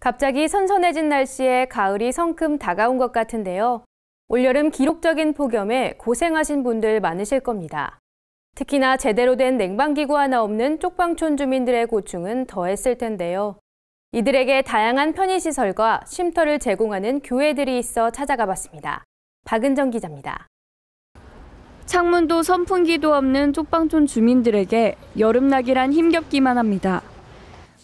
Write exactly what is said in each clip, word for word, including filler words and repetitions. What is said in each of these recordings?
갑자기 선선해진 날씨에 가을이 성큼 다가온 것 같은데요. 올여름 기록적인 폭염에 고생하신 분들 많으실 겁니다. 특히나 제대로 된 냉방기구 하나 없는 쪽방촌 주민들의 고충은 더했을 텐데요. 이들에게 다양한 편의시설과 쉼터를 제공하는 교회들이 있어 찾아가 봤습니다. 박은정 기자입니다. 창문도 선풍기도 없는 쪽방촌 주민들에게 여름나기란 힘겹기만 합니다.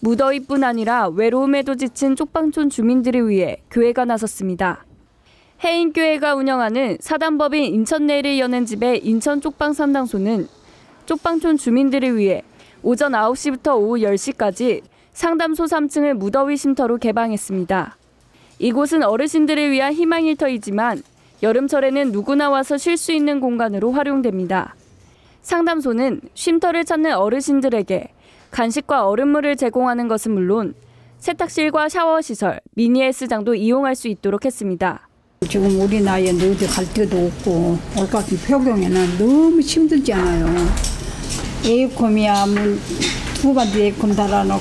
무더위뿐 아니라 외로움에도 지친 쪽방촌 주민들을 위해 교회가 나섰습니다. 해인교회가 운영하는 사단법인 인천내일을 여는 집의 인천 쪽방 상담소는 쪽방촌 주민들을 위해 오전 아홉 시부터 오후 열 시까지 상담소 삼 층을 무더위 쉼터로 개방했습니다. 이곳은 어르신들을 위한 희망 일터이지만 여름철에는 누구나 와서 쉴 수 있는 공간으로 활용됩니다. 상담소는 쉼터를 찾는 어르신들에게 간식과 얼음물을 제공하는 것은 물론 세탁실과 샤워시설, 미니 헬스장도 이용할 수 있도록 했습니다. 지금 우리 나이에 어디 갈 데도 없고 올 같은 표경에는 너무 힘들잖아요. 에어컨이야 두 번째 에어컨 달아놓고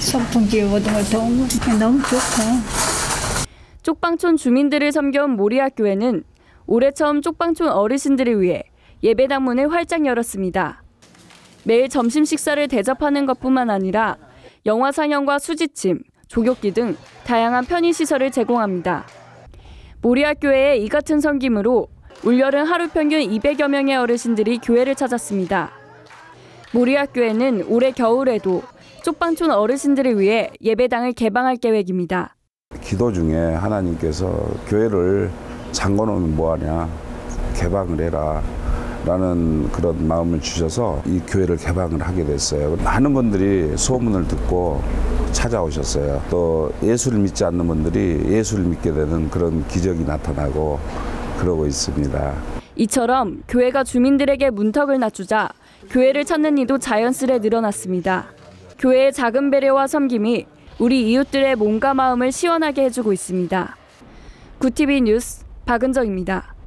선풍기 모든 거 너무 좋고. 쪽방촌 주민들을 섬겨온 모리학교회는 올해 처음 쪽방촌 어르신들을 위해 예배당 문을 활짝 열었습니다. 매일 점심 식사를 대접하는 것뿐만 아니라 영화 상영과 수지침, 조격기 등 다양한 편의시설을 제공합니다. 모리학교회의 이 같은 섬김으로 올여름 하루 평균 이백여 명의 어르신들이 교회를 찾았습니다. 모리학교회는 올해 겨울에도 쪽방촌 어르신들을 위해 예배당을 개방할 계획입니다. 기도 중에 하나님께서 교회를 잠궈놓으면 뭐하냐, 개방을 해라 라는 그런 마음을 주셔서 이 교회를 개방을 하게 됐어요. 많은 분들이 소문을 듣고 찾아오셨어요. 또 예수를 믿지 않는 분들이 예수를 믿게 되는 그런 기적이 나타나고 그러고 있습니다. 이처럼 교회가 주민들에게 문턱을 낮추자 교회를 찾는 이도 자연스레 늘어났습니다. 교회의 작은 배려와 섬김이 우리 이웃들의 몸과 마음을 시원하게 해주고 있습니다. 구티비 뉴스 박은정입니다.